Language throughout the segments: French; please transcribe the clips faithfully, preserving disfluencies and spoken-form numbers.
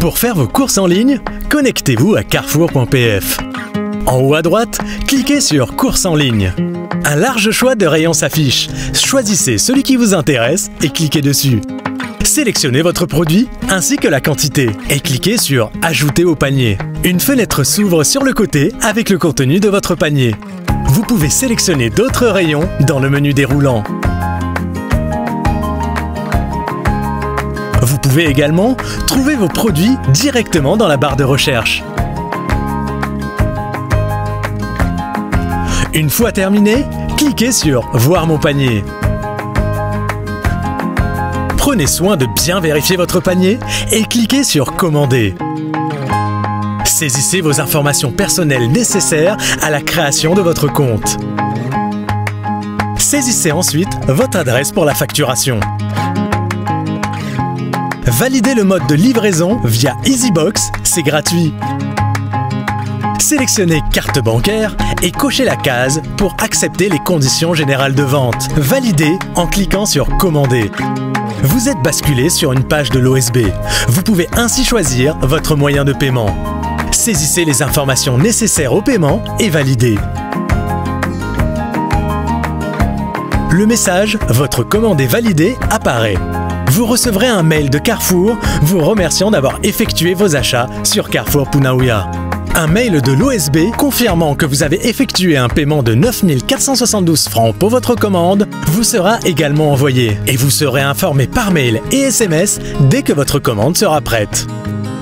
Pour faire vos courses en ligne, connectez-vous à carrefour point p f. En haut à droite, cliquez sur « Courses en ligne ». Un large choix de rayons s'affiche. Choisissez celui qui vous intéresse et cliquez dessus. Sélectionnez votre produit ainsi que la quantité et cliquez sur « Ajouter au panier ». Une fenêtre s'ouvre sur le côté avec le contenu de votre panier. Vous pouvez sélectionner d'autres rayons dans le menu déroulant. Vous pouvez également trouver vos produits directement dans la barre de recherche. Une fois terminé, cliquez sur « Voir mon panier ». Prenez soin de bien vérifier votre panier et cliquez sur « Commander ». Saisissez vos informations personnelles nécessaires à la création de votre compte. Saisissez ensuite votre adresse pour la facturation. Validez le mode de livraison via Easybox, c'est gratuit. Sélectionnez « Carte bancaire » et cochez la case pour accepter les conditions générales de vente. Validez en cliquant sur « Commander ». Vous êtes basculé sur une page de l'O S B. Vous pouvez ainsi choisir votre moyen de paiement. Saisissez les informations nécessaires au paiement et validez. Le message « Votre commande est validée » apparaît. Vous recevrez un mail de Carrefour vous remerciant d'avoir effectué vos achats sur Carrefour Punaauia. Un mail de l'O S B confirmant que vous avez effectué un paiement de neuf mille quatre cent soixante-douze francs pour votre commande vous sera également envoyé et vous serez informé par mail et S M S dès que votre commande sera prête.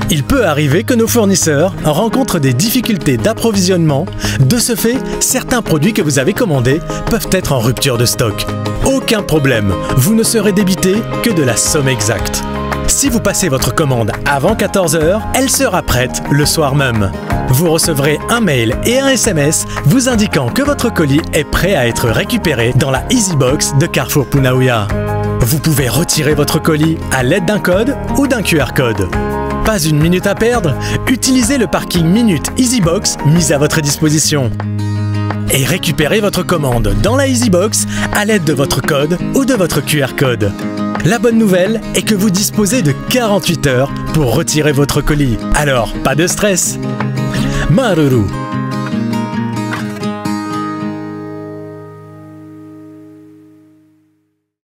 Il peut arriver que nos fournisseurs rencontrent des difficultés d'approvisionnement. De ce fait, certains produits que vous avez commandés peuvent être en rupture de stock. Aucun problème, vous ne serez débité que de la somme exacte. Si vous passez votre commande avant quatorze heures, elle sera prête le soir même. Vous recevrez un mail et un S M S vous indiquant que votre colis est prêt à être récupéré dans la Easybox de Carrefour Punaauia. Vous pouvez retirer votre colis à l'aide d'un code ou d'un Q R code. Pas une minute à perdre, utilisez le parking Minute Easybox mis à votre disposition. Et récupérez votre commande dans la Easybox à l'aide de votre code ou de votre Q R code. La bonne nouvelle est que vous disposez de quarante-huit heures pour retirer votre colis. Alors, pas de stress. Maruru.